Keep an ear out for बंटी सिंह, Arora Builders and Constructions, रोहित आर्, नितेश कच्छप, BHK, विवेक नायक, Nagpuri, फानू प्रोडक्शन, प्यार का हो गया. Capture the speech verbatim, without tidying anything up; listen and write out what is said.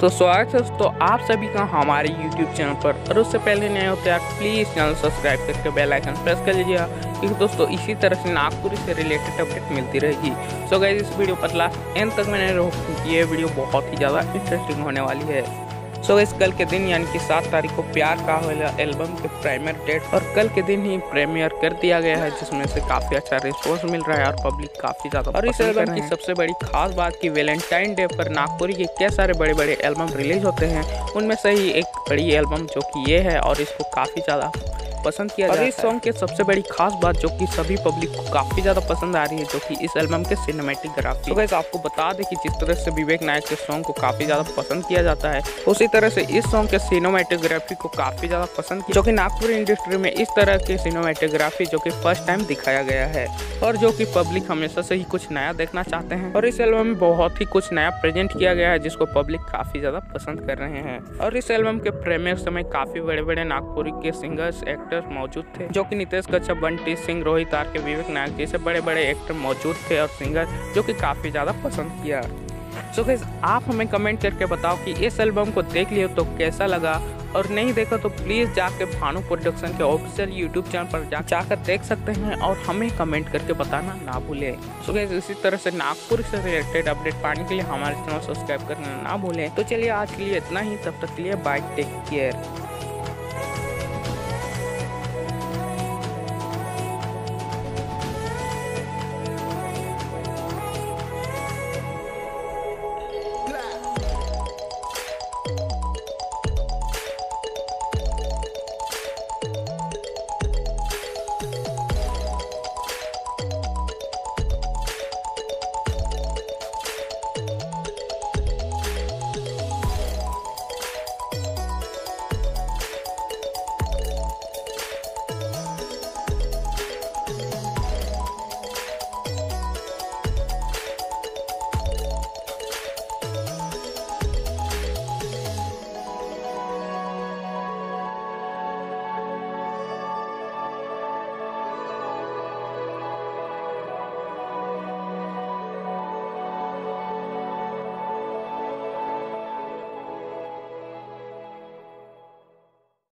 तो स्वागत है दोस्तों आप सभी का हमारे यूट्यूब चैनल पर। और उससे पहले नए होते आप प्लीज़ चैनल सब्सक्राइब करके बेल आइकन प्रेस कर लीजिएगा, क्योंकि दोस्तों इसी तरह से नागपुरी से रिलेटेड अपडेट मिलती रहेगी। सो गाइस इस वीडियो पर लास्ट एंड तक मैंने रोक ये वीडियो बहुत ही ज़्यादा इंटरेस्टिंग होने वाली है। सो गाइस कल के दिन यानी कि सात तारीख को प्यार का हो गया एल्बम के प्रीमियर डेट और कल के दिन ही प्रीमियर कर दिया गया है, जिसमें से काफ़ी अच्छा रिस्पॉन्स मिल रहा है और पब्लिक काफ़ी ज़्यादा। और इस एल्बम की सबसे बड़ी खास बात कि वैलेंटाइन डे पर नागपुरी के क्या सारे बड़े बड़े एल्बम रिलीज होते हैं, उनमें से ही एक बड़ी एल्बम जो कि ये है और इसको काफ़ी ज़्यादा पसंद किया। और इस सॉन्ग के सबसे बड़ी खास बात जो कि सभी पब्लिक को काफ़ी ज़्यादा पसंद आ रही है, जो कि इस एल्बम के सिनेमेटिकग्राफी। तो गाइस आपको बता दें कि जिस तरह से विवेक नायक के सॉन्ग को काफ़ी ज़्यादा पसंद किया जाता है, उसी तरह से इस सॉन्ग के सिनेमेटिकग्राफी को काफ़ी ज़्यादा पसंद किया, जो कि नागपुर इंडस्ट्री में इस तरह की सिनेमेटिकग्राफी जो कि फर्स्ट टाइम दिखाया गया है और जो कि पब्लिक हमेशा से ही कुछ नया देखना चाहते हैं। और इस एल्बम में बहुत ही कुछ नया प्रेजेंट किया गया है, जिसको पब्लिक काफ़ी ज़्यादा पसंद कर रहे हैं। और इस एल्बम के प्रीमियर समय काफ़ी बड़े बड़े नागपुरी के सिंगर्स मौजूद थे, जो कि नितेश कच्छप, बंटी सिंह, रोहित आर् के विवेक नायक जैसे बड़े बड़े एक्टर मौजूद थे और सिंगर जो कि काफ़ी ज़्यादा पसंद किया। सो गाइस आप हमें कमेंट करके बताओ कि इस एल्बम को देख लियो तो कैसा लगा, और नहीं देखा तो प्लीज़ जाके फानू प्रोडक्शन के ऑफिशियल यूट्यूब चैनल पर जा जाकर देख सकते हैं और हमें कमेंट करके बताना ना भूलें। सो गाइस इसी तरह से नागपुर से रिलेटेड अपडेट पाने के लिए हमारे चैनल सब्सक्राइब करना ना भूलें। तो चलिए आज के लिए इतना ही, तब तक के लिए बाय, टेक केयर।